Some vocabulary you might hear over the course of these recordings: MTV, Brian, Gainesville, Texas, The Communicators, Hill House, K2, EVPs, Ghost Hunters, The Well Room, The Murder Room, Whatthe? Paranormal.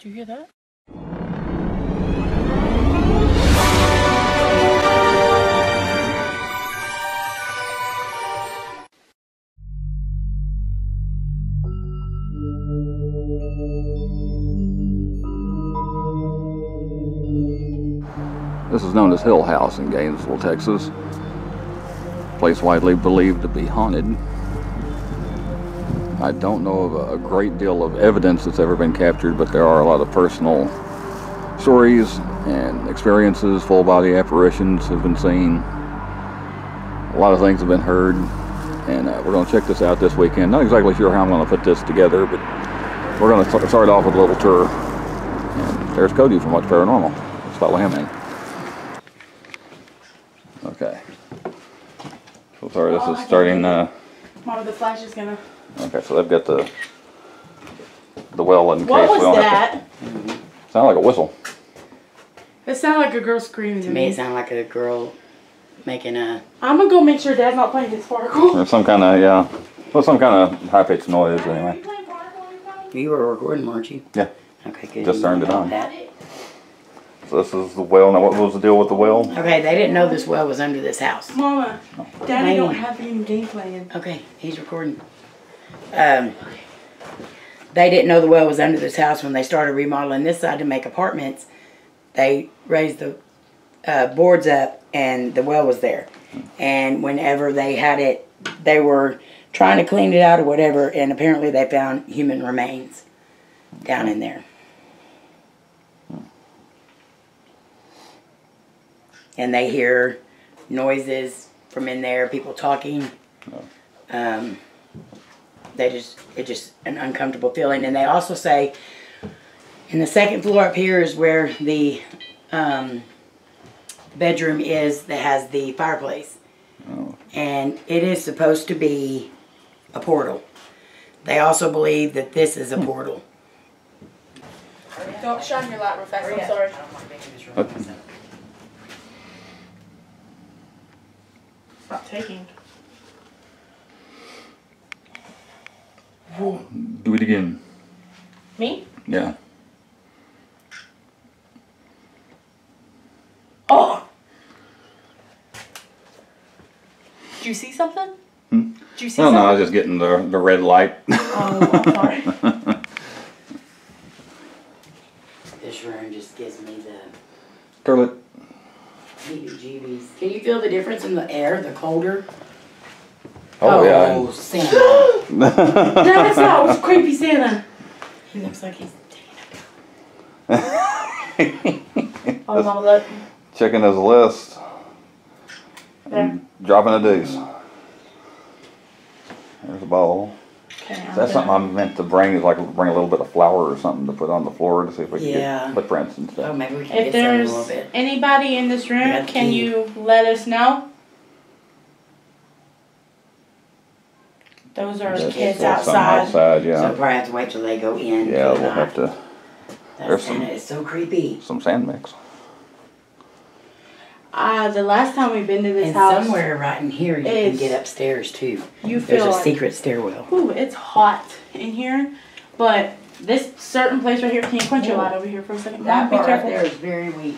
Do you hear that? This is known as Hill House in Gainesville, Texas. A place widely believed to be haunted. I don't know of a great deal of evidence that's ever been captured, but there are a lot of personal stories and experiences. Full body apparitions have been seen. A lot of things have been heard, and we're going to check this out this weekend. Not exactly sure how I'm going to put this together, but we're going to start off with a little tour. And there's K2 from Whatthe? Paranormal. Let's follow him in. Okay. So sorry, this is starting. Mom, the flash is going to. Okay, so they've got the well in case. What was that? Sounded like a whistle. It sounded like a girl screaming. To me, it sounded like a girl making a. I'm gonna go make sure Dad's not playing his sparkle. There's some kind of well, some kind of high-pitched noise anyway. You were recording, weren't you? Yeah. Okay, good. Just turned it on. So this is the well. Now, what was the deal with the well? Okay, they didn't know this well was under this house. Mama, Daddy don't have any game plan. Okay, he's recording. They didn't know the well was under this house when they started remodeling this side to make apartments. They raised the boards up and the well was there. And whenever they had it, they were trying to clean it out or whatever, and apparently they found human remains down in there. And they hear noises from in there, people talking. They just, it's just an uncomfortable feeling. And they also say, and the second floor up here is where the bedroom is that has the fireplace. Oh. And it is supposed to be a portal. They also believe that this is a portal. Don't shine your light real fast, I'm sorry. Stop taking. Do it again. Me? Yeah. Oh! Did you see something? Hmm? Did you see something? No, I was just getting the red light. Oh, I'm sorry. This room just gives me the... Toilet. Heebie-jeebies. Can you feel the difference in the air, the colder? Oh, yeah. Oh, Santa. That was not. It was creepy Santa. He looks like he's taking a oh, Mama, look. Checking his list. There. And dropping a deuce. There's a bowl. Okay, is that something I meant to bring? Is like bring a little bit of flour or something to put on the floor to see if we can get footprints and stuff. Oh, maybe we can if get there's a little bit. Anybody in this room, can you let us know? Those are kids outside. Yeah. So probably have to wait till they go in. Yeah, we'll have to. That Santa is so creepy. Some sand mix. The last time we've been to this house. Somewhere right in here you can get upstairs too. You feel there's a secret stairwell. Ooh, it's hot in here. But this certain place right here, can you quench your light over here for a second? That part right there is very weak.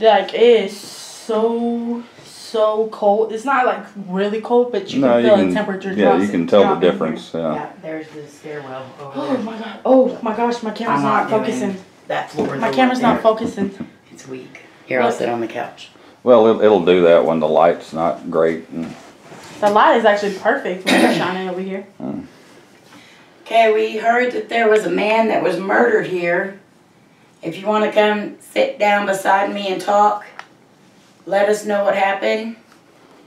Like, it is so cold. It's not like really cold, but you can feel the temperature. Yeah, you can tell the difference. Yeah, there's the stairwell over there. Oh my god! Oh my gosh! My camera's not focusing. That floor. My camera's not focusing. It's weak. Here, I'll sit on the couch. Well, it'll do that when the light's not great. The light is actually perfect when it's shining over here. Okay, we heard that there was a man that was murdered here. If you want to come sit down beside me and talk. Let us know what happened.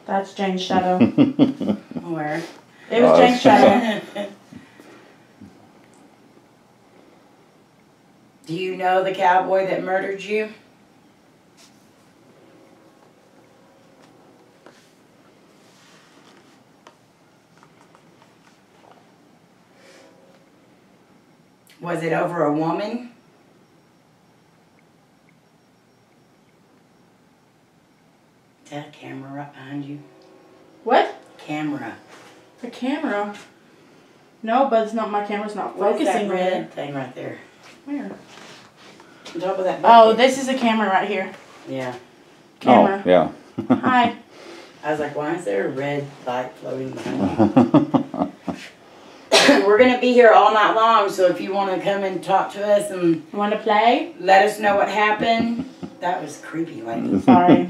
That's Jane's shadow. Where? It was Jane's shadow. Do you know the cowboy that murdered you? Was it over a woman? That camera right behind you. What? Camera. The camera? No, but it's not my camera's not focusing. What's that red thing right there? Where? on top of that bucket. Oh, this is a camera right here. Yeah. Camera. Oh, yeah. Hi. I was like, why is there a red light floating behind me? We're going to be here all night long, so if you want to come and talk to us and want to play, let us know what happened. That was creepy, lady. Sorry.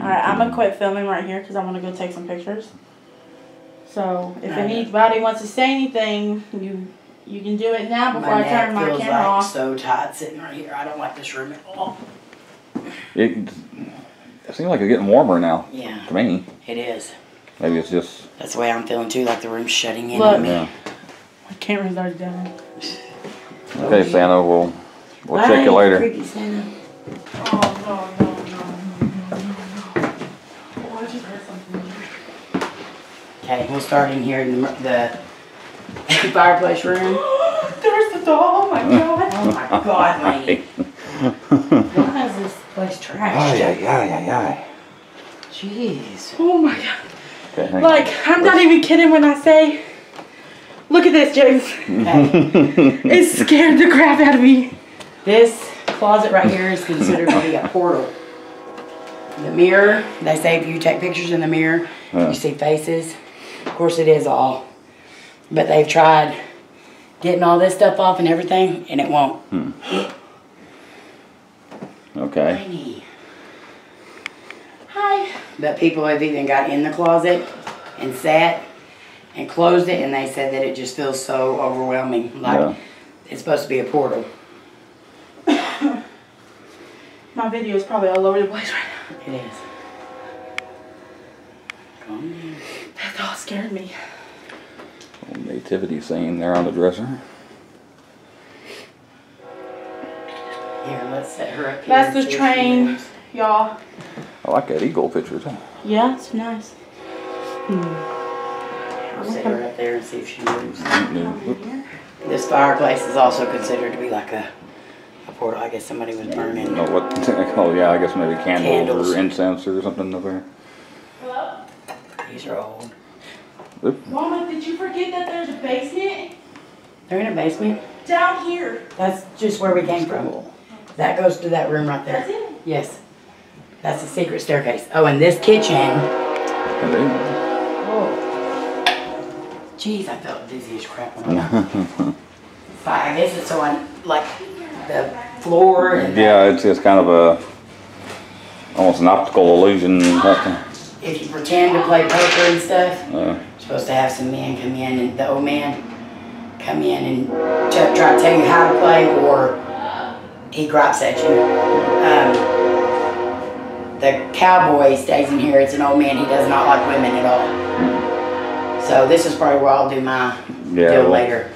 Alright, I'm going to quit filming right here because I want to go take some pictures. So, if anybody wants to say anything, you can do it now before I turn my camera off. So tight sitting right here. I don't like this room at all. It seems like it's getting warmer now. Yeah. To me. It is. Maybe it's just... That's the way I'm feeling too, like the room's shutting in on me. Yeah. My camera's already down. Okay, oh, Santa, we'll check you later. Creepy Santa. Oh, no, no. Okay, we'll start in here in the fireplace room. There's the doll! Oh my god! Oh my god, lady. Why is this place trashed? Oh, yeah. Jeez. Oh my god. Okay, like, I'm not even kidding when I say, look at this, James. Okay. It scared the crap out of me. This closet right here is considered to be a portal. The mirror, they say if you take pictures in the mirror, you see faces. Of course, it is all. But they've tried getting all this stuff off and everything, and it won't. Okay. Tiny. Hi. But people have even got in the closet and sat and closed it, and they said that it just feels so overwhelming. Like it's supposed to be a portal. My video is probably all over the place right now. It is. That all scared me. Old nativity scene there on the dresser. Here, let's set her up here. That's the train, y'all. I like that eagle picture, too. Yeah, it's nice. We'll set her up there and see if she moves. This fireplace is also considered to be like a portal. I guess somebody was burning. I guess maybe candles or incense or something over there. Hello? These are old. Oop. Mama, did you forget that there's a basement? They're in a basement? Down here. That's just where we came from. That goes to that room right there. That's it? Yes. That's the secret staircase. Oh, and this kitchen. Oh. Jeez, I felt dizzy as crap when I got I guess it's on, like, the floor. And it's kind of almost an optical illusion. If you pretend to play poker and stuff, you're supposed to have some men come in, and the old man come in and try to tell you how to play, or he gripes at you. The cowboy stays in here. It's an old man. He does not like women at all. So this is probably where I'll do my deal later.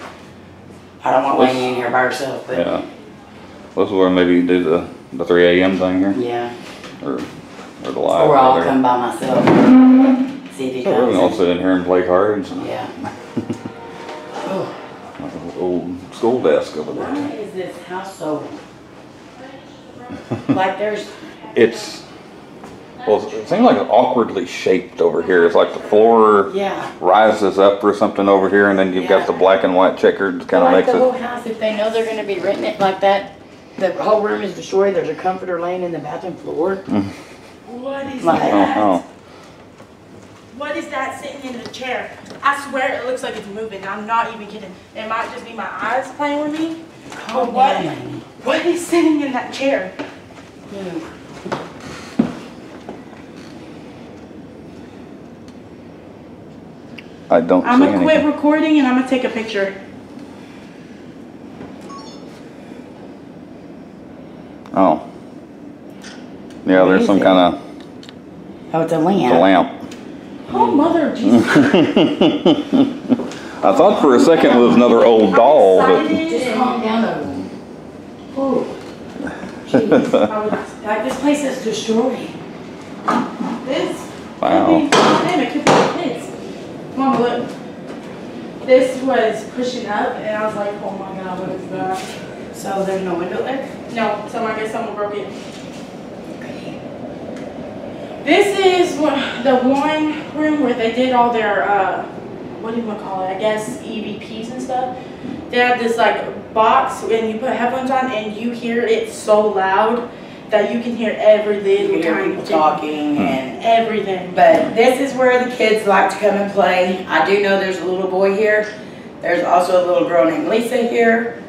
I don't want Lainey in here by herself. But yeah. This is where maybe you do the 3 a.m. thing here. Yeah. Or I'll come by myself. See if he comes. I'll sit in here and play cards. Yeah. Like an old school desk over there. Why is this house so... like there's... it seems like it's awkwardly shaped over here. It's like the floor rises up or something over here, and then you've got the black and white checkered kind of makes it... Like the whole house, if they know they're going to be renting it like that, the whole room is destroyed. There's a comforter laying in the bathroom floor. What is that? What is that sitting in the chair? I swear it looks like it's moving. I'm not even kidding. It might just be my eyes playing with me. But what is sitting in that chair? I don't see anything. I'm going to quit recording and I'm going to take a picture. Oh. Yeah, there's some kind of... Oh, it's a lamp. It's a lamp. Oh, Mother of Jesus. I thought for a second it was another old doll, but... Just calm down though. Oh. Jeez. Like, this place is destroyed. This... Wow. It could be kids. Mom, look. This was pushing up, and I was like, oh my god, what is that? So there's no window there? No, so I guess someone broke it. This is the one room where they did all their, what do you want to call it, I guess EVPs and stuff. They have this like box and you put headphones on and you hear it so loud that you can hear every little people talking and everything. But this is where the kids like to come and play. I do know there's a little boy here. There's also a little girl named Lisa here.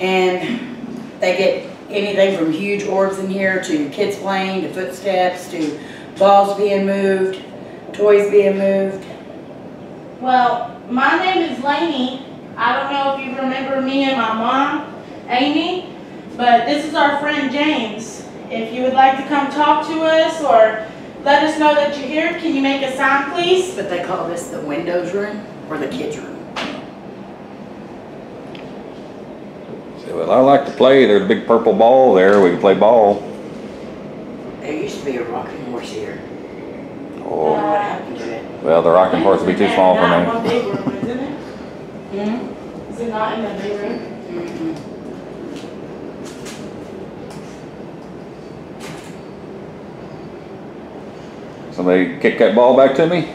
And they get anything from huge orbs in here to kids playing, to footsteps, to balls being moved, toys being moved. Well, my name is Lainey. I don't know if you remember me and my mom, Amy, but this is our friend James. If you would like to come talk to us or let us know that you're here, can you make a sound, please? But they call this the windows room or the kids room. See, well, I like to play. There's a big purple ball there. We can play ball. There used to be a rocking horse here. Oh. What happened to it? Well, the rocking horse would be too small for me. One big room, isn't it? Mm-hmm. Is it not in the big room? Mm-hmm. Somebody kick that ball back to me.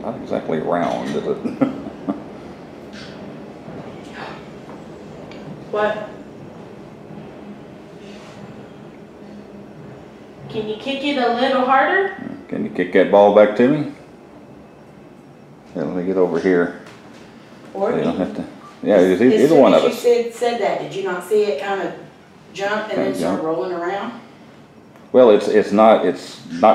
Not exactly round, is it? What? Can you kick it a little harder? Can you kick that ball back to me? Yeah, let me get over here. Or so you don't have to. Yeah, either one of us. As soon as you said that, did you not see it kind of jump and then start rolling around? Well, it's not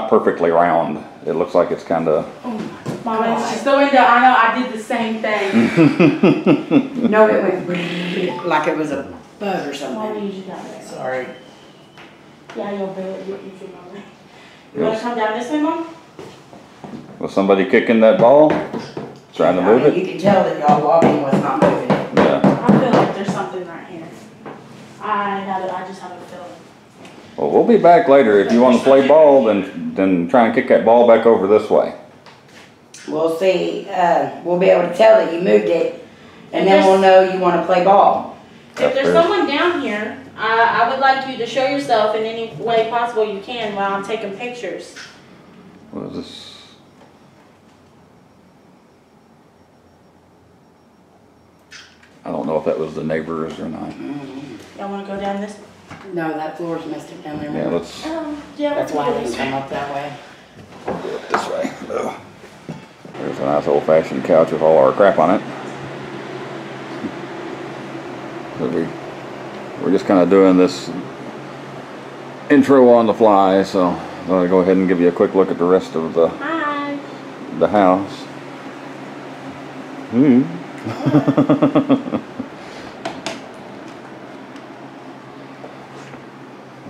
perfectly round. It looks like it's kind of. Oh my God! It's just the window. I know. I did the same thing. No, it went like it was a bug or something. Sorry. Yeah, you'll be able to get your mother. You want to come down this way, Mom? Was somebody kicking that ball? Trying to move it? You can tell that y'all walking was not moving. I feel like there's something right here. I just have a feeling. Well, we'll be back later. If you want to play ball, then try and kick that ball back over this way. We'll see. We'll be able to tell that you moved it, and then we'll know you want to play ball. If there's someone down here, I would like you to show yourself in any way possible you can while I'm taking pictures. What is this? I don't know if that was the neighbors or not. Y'all want to go down this? No, that floor's messed up down there. Yeah, let's. Yeah, that's why they come up that way. We'll do it this way. Oh. There's a nice old-fashioned couch with all our crap on it. So we're just kind of doing this intro on the fly, so I'm going to go ahead and give you a quick look at the rest of the house. Hmm.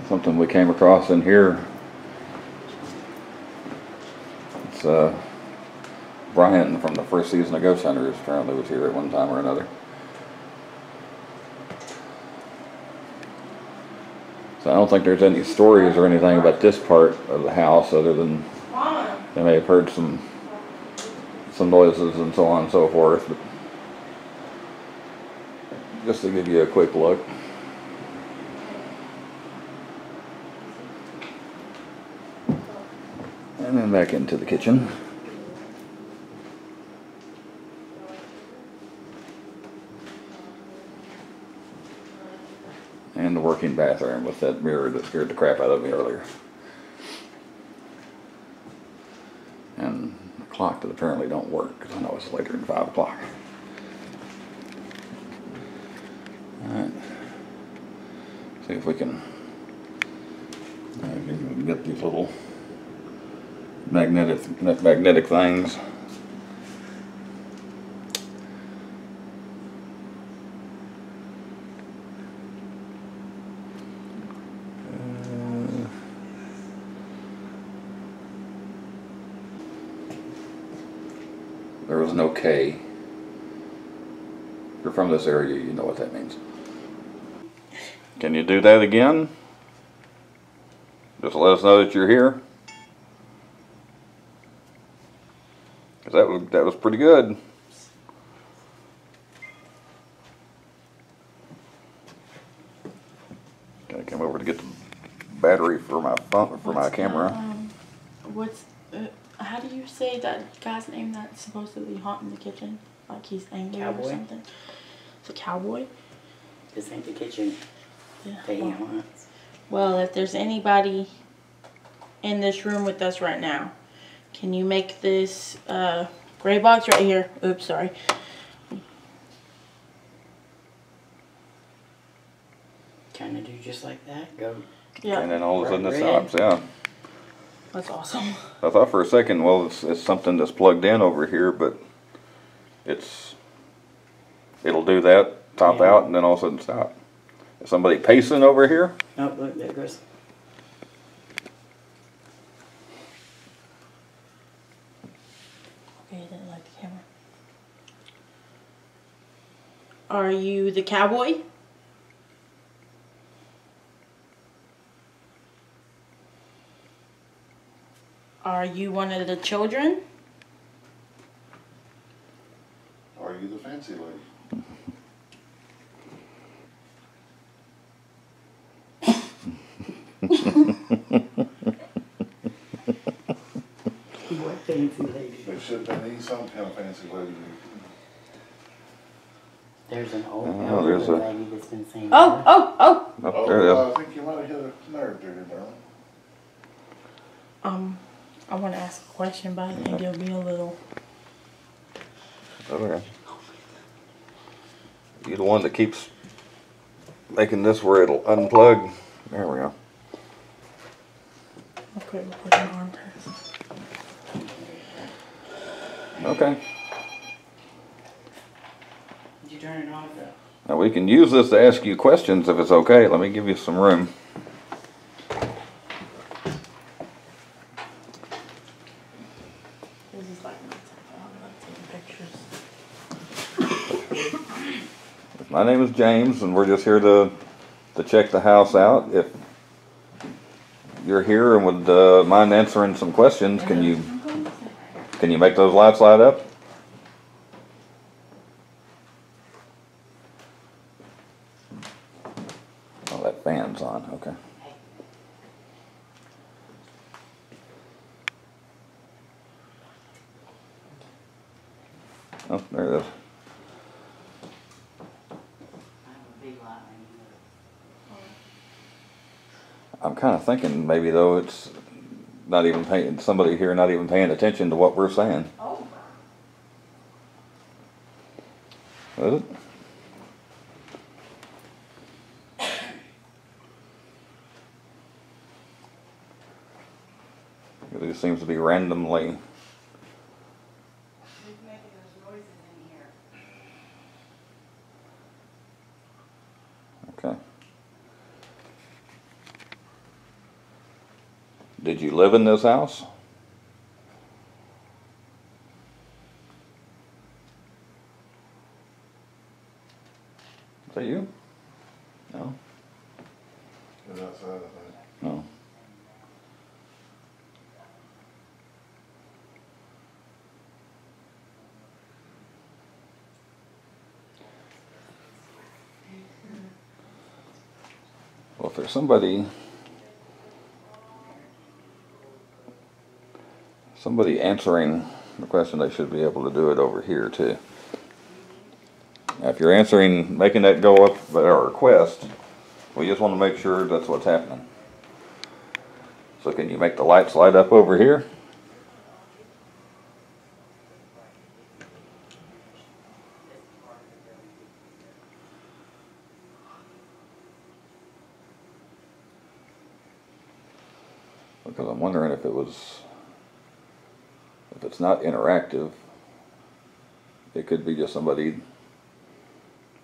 Something we came across in here. It's Brian from the first season of Ghost Hunters apparently was here at one time or another. So I don't think there's any stories or anything about this part of the house other than they may have heard some noises and so on and so forth. But just to give you a quick look. And then back into the kitchen. And the working bathroom with that mirror that scared the crap out of me earlier. And the clock that apparently don't work because I know it's later than 5 o'clock. Alright, see if we can get these little magnetic things. There was no K. If you're from this area, you know what that means. Can you do that again? Just let us know that you're here. Because that was pretty good. Gotta come over to get the battery for my camera. What's How do you say that guy's name that's supposedly haunting the kitchen? Like he's angry cowboy? Or something? It's a cowboy? This ain't the kitchen. Yeah. They ain't haunts. Well, if there's anybody in this room with us right now, can you make this gray box right here? Oops, sorry. Kinda do just like that. Go. Yeah. And then all of a sudden it stops. Yeah. That's awesome. I thought for a second, well, it's something that's plugged in over here, but it'll do that, top out, and then all of a sudden stop. Is somebody pacing over here? Nope. Look, there it goes. Okay, I didn't like the camera. Are you the cowboy? Are you one of the children? Are you the fancy lady? What fancy lady? There should have been some kind of fancy lady. There's an old lady that's been saying. Oh, there it is. I think you might have hit a nerve there, darling. I want to ask a question, but I think it'll be a little... Okay. You're the one that keeps making this where it'll unplug. There we go. Okay, we'll put an arm test. Okay. Did you turn it off? Now we can use this to ask you questions if it's okay. Let me give you some room. My name is James, and we're just here to check the house out. If you're here and would mind answering some questions, can you make those lights light up? Oh, that fan's on. Okay. Oh, there it is. I'm kind of thinking maybe though it's not even paying, somebody here not even paying attention to what we're saying. Oh. Is it? It just seems to be randomly. Who's making those noises in here? Okay. Did you live in this house? Is that you? No. It was outside, I think. No. Well, if there's somebody... Somebody answering the question, they should be able to do it over here too. Now, if you're answering, making that go up at our request, we just want to make sure that's what's happening. So can you make the lights light up over here? Because I'm wondering if it was... If it's not interactive, it could be just somebody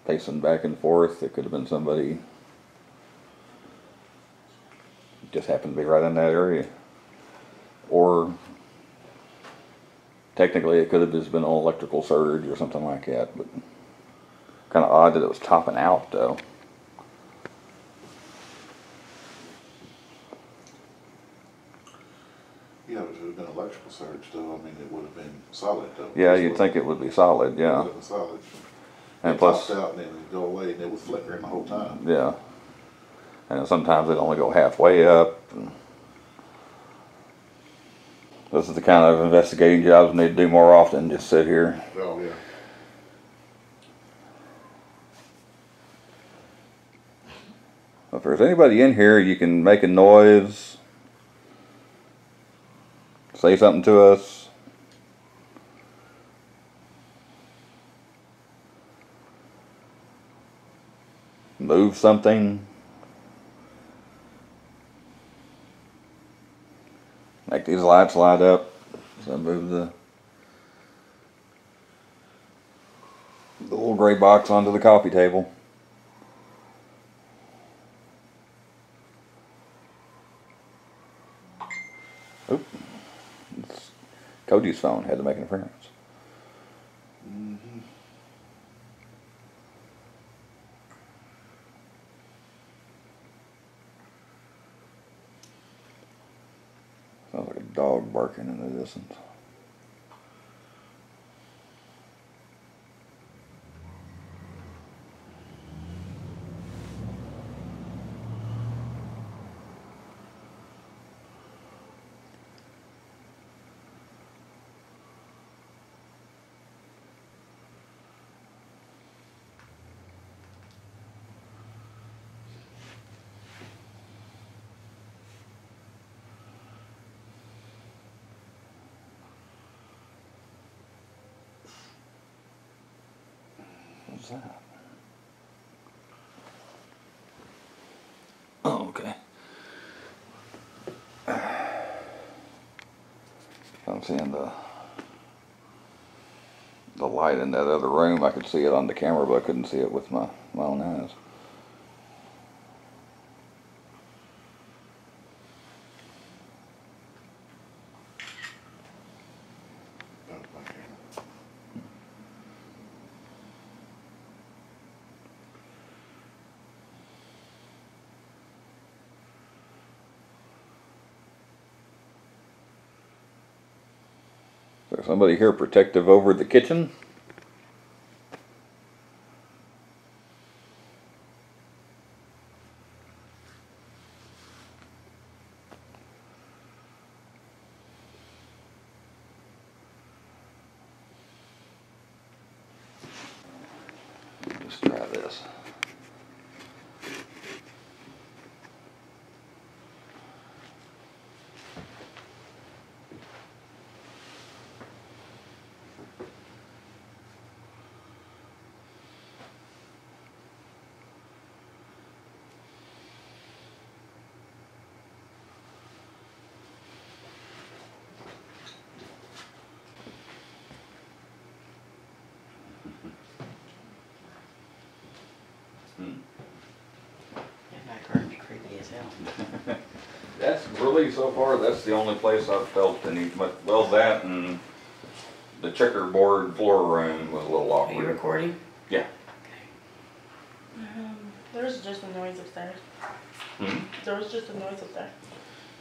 pacing back and forth. It could have been somebody just happened to be right in that area. Or technically it could have just been an electrical surge or something like that. But kind of odd that it was topping out though. Yeah, it would have been electrical surge, though. I mean, it would have been solid, though. Yeah, you'd think it would be solid, yeah. It would have been solid. And it plus... It popped out, and then it would go away, and it was flickering the whole time. Yeah. And sometimes it only go halfway up. This is the kind of investigating jobs we need to do more often than just sit here. Oh, yeah. If there's anybody in here, you can make a noise, say something to us. Move something. Make these lights light up. So move the little gray box onto the coffee table. Oop. It's Cody's phone, had to make an appearance. Mm-hmm. Sounds like a dog barking in the distance. That? Oh, okay. I'm seeing the light in that other room. I could see it on the camera, but I couldn't see it with my own eyes. Somebody here protective over the kitchen. Just try this. That's really, so far, that's the only place I've felt any, well, that and the checkerboard floor room was a little awkward. Are you recording? Yeah. Okay. There was just a noise upstairs. Hmm? There was just a noise up there.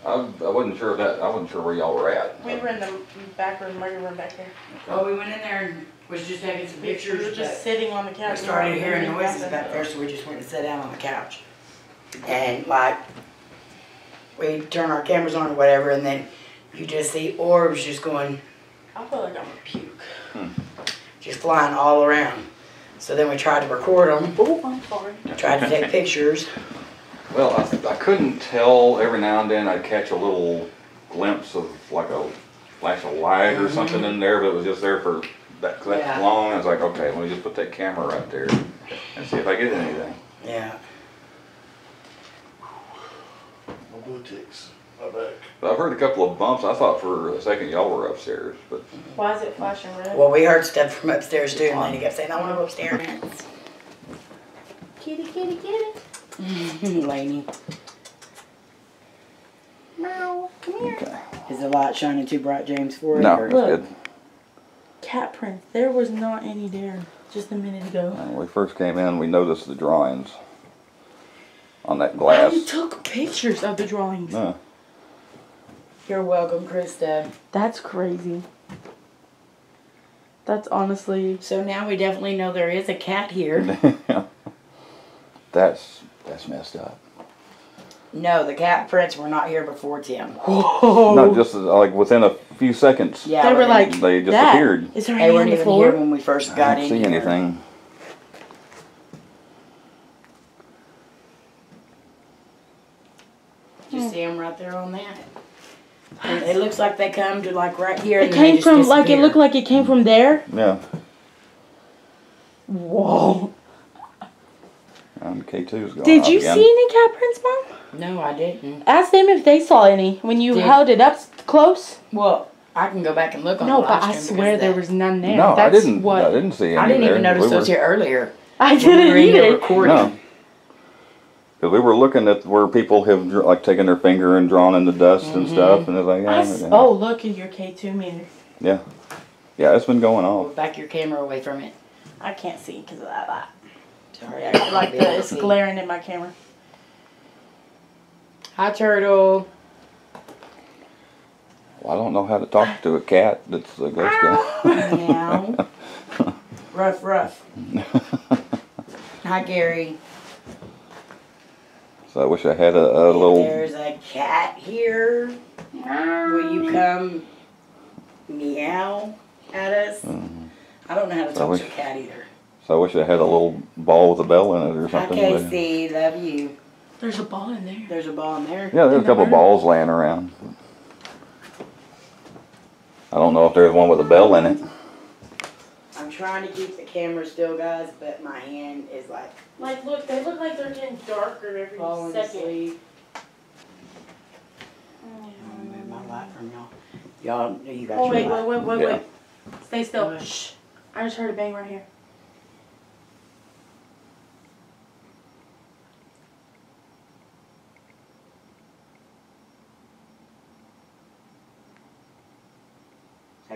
I wasn't sure that, I wasn't sure where y'all were at. We were in the back room, murder room back there. Okay. Well, we went in there and was just taking some pictures. We were just sitting on the couch. We started hearing noises back there, so we just went and sat down on the couch. And like, we'd turn our cameras on or whatever, and then you just see orbs just going, I feel like I'm gonna puke. Just flying all around. So then we tried to record them. Oh, I'm sorry. Tried to take pictures. Well, I couldn't tell. Every now and then I'd catch a little glimpse of like a flash of light or something in there, but it was just there for that long. I was like, okay, let me just put that camera right there and see if I get anything. Yeah. Bluetooth, my back. I've heard a couple of bumps. I thought for a second y'all were upstairs, but why is it flashing red? Well, we heard stuff from upstairs too, and Lady kept saying, "I want to go upstairs." Kitty, kitty, kitty. Lady. Meow. Come here. Okay. Is the light shining too bright, James? For it? No, it's good. Cat prints. There was not any there just a minute ago. When we first came in, we noticed the drawings on that glass. You took pictures of the drawings. Yeah. You're welcome, Krista. That's crazy. That's honestly... So now we definitely know there is a cat here. That's messed up. No, the cat prints were not here before 10. Whoa! No, just like within a few seconds. Yeah, they were like they just appeared. Is there anything on the floor? They weren't even here when we first got in. I didn't see anything. Did you see them right there on that? It looks like they come to like right here. It came from like it looked like it came from there. Yeah. Whoa. K2's gone. Did you see any cat prints, Mom? No, I didn't. Ask them if they saw any when you held it up close. Well, I can go back and look on the live stream. No, but I swear there was none there. No, I didn't. What, I didn't see any. I didn't even notice those here earlier. I didn't either. No. Because we were looking at where people have like taken their finger and drawn in the dust and stuff, and it's like, oh, look at your K2 meter. Yeah, yeah, it's been going off. Back your camera away from it. I can't see because of that light. Sorry, I like it's glaring in my camera. Hi, Turtle. Well, I don't know how to talk to a cat that's a ghost cat. Rough. Hi, Gary. So I wish I had a little... There's a cat here. Will you come meow at us? I don't know how to talk to a cat either. So I wish I had a little ball with a bell in it or something. Hi, Casey. Love you. There's a ball in there. There's a ball in there. Yeah, there's a couple balls laying around. I don't know if there's one with a bell in it. I'm trying to keep the camera still, guys, but my hand is like... Like, look, they look like they're getting darker every second. I'm going to move my light from y'all. You got your light. Wait. Stay still. Shh. I just heard a bang right here.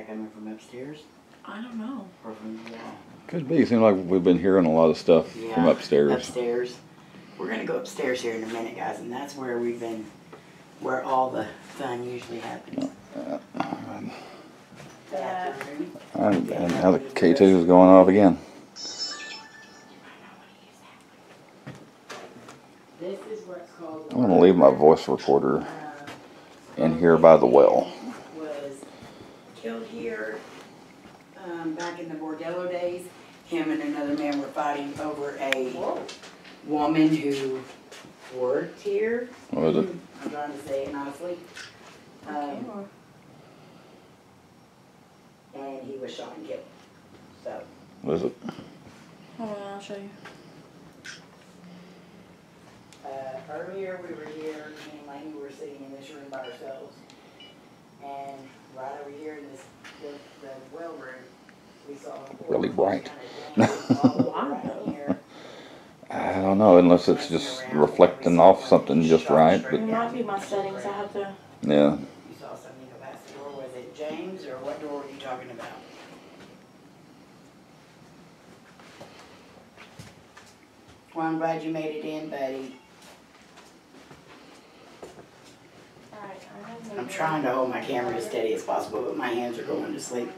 Coming from upstairs? I don't know. Or from the wall? Could be. It seems like we've been hearing a lot of stuff from upstairs. We're going to go upstairs here in a minute, guys, and that's where we've been, where all the fun usually happens. And now the K2 is going off again. This is what's called. I'm going to leave my voice recorder in here by the well. Here, back in the Bordello days, him and another man were fighting over a woman who worked here. What was it? I'm trying to say it nicely. And he was shot and killed. So. What is it? Hold on, I'll show you. Earlier we were here, me and Lainey were sitting in this room by ourselves. And right over here in this the well room, we saw really bright. I don't know, unless it's just reflecting off something just right. But it might be my settings. I have to. Yeah. You saw something go past the door. Was it James or what door were you talking about? Well, I'm glad you made it in, buddy. I'm trying to hold my camera as steady as possible, but my hands are going to sleep.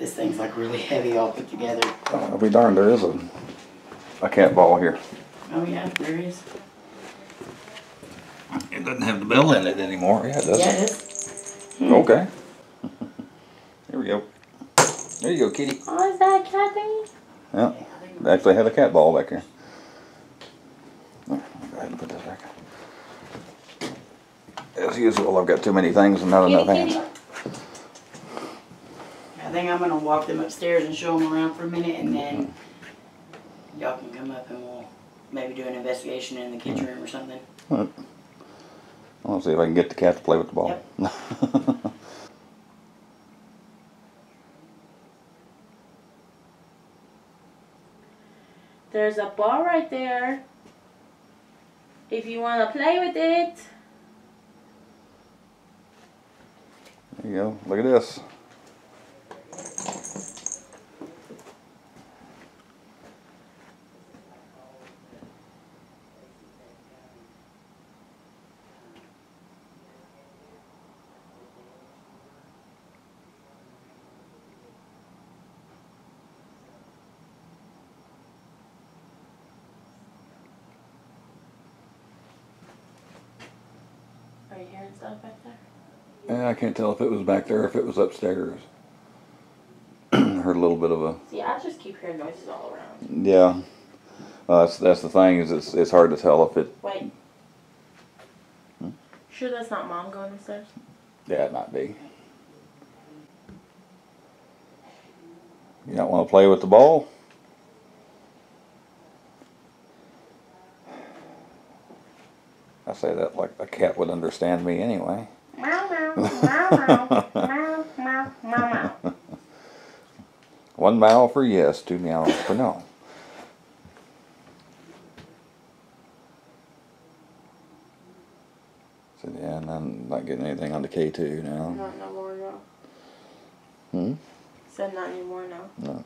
This thing's like really heavy all put together. I'll be darned, there is a cat ball here. Oh yeah, there is. It doesn't have the bell in it anymore. Yeah, it does. Yes. Okay. Here we go. There you go, kitty. Oh, is that a cat thingy? Yeah. They actually have a cat ball back here. I'll go ahead and put this back up. As usual, I've got too many things and not enough hands. I think I'm going to walk them upstairs and show them around for a minute, and then y'all can come up and we'll maybe do an investigation in the kitchen room or something. Right. I'll see if I can get the cat to play with the ball. Yep. There's a ball right there. If you want to play with it. There you go. Look at this. Right here and stuff back there? Yeah, I can't tell if it was back there or if it was upstairs. Heard a little bit of a... See, I just keep hearing noises all around. Yeah. That's the thing, is it's hard to tell if it... Wait. Hmm? Sure that's not Mom going upstairs? Yeah, it might be. You don't want to play with the ball? I say that like a cat would understand me anyway. One meow for yes, two meows for no. So yeah, and I'm not getting anything on the K2 now. Not no more, no. Hmm? Said not anymore, no. No.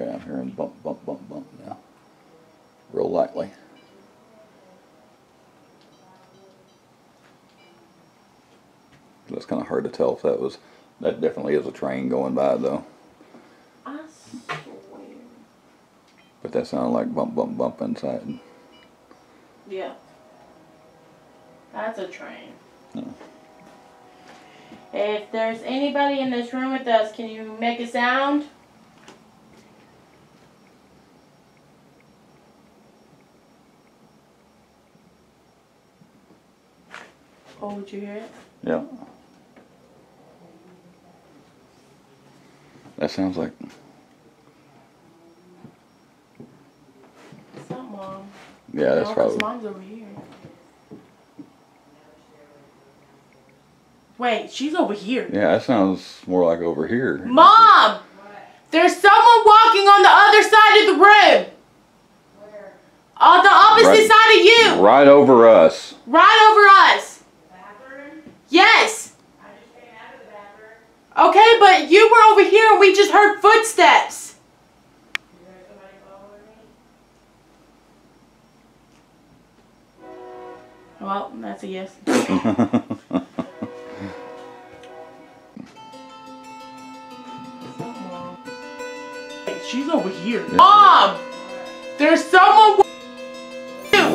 Okay, I'm hearing bump, bump, bump, bump now. Real lightly. It's kind of hard to tell if that was... That definitely is a train going by, though. I swear. But that sounded like bump, bump, bump inside. Yeah. That's a train. Yeah. If there's anybody in this room with us, can you make a sound? Oh, did you hear it? Yeah. That sounds like... It's not Mom. Yeah, that's probably... Mom's over here. Wait, she's over here. Yeah, that sounds more like over here. Mom! What? There's someone walking on the other side of the room! Where? On the opposite side of you! Right over us. Right over us! Yes! I just came out of the bathroom. Okay, but you were over here and we just heard footsteps. Is there somebody following me? Well, that's a yes. Hey, she's over here. Yeah. Mom! There's someone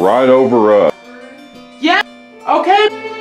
right over us. Yes! Okay.